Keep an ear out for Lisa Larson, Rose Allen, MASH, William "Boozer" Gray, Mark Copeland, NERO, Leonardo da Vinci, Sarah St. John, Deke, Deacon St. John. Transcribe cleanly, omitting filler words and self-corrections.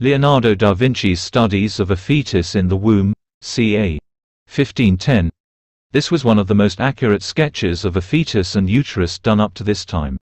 Leonardo da Vinci's studies of a fetus in the womb, ca. 1510. This was one of the most accurate sketches of a fetus and uterus done up to this time.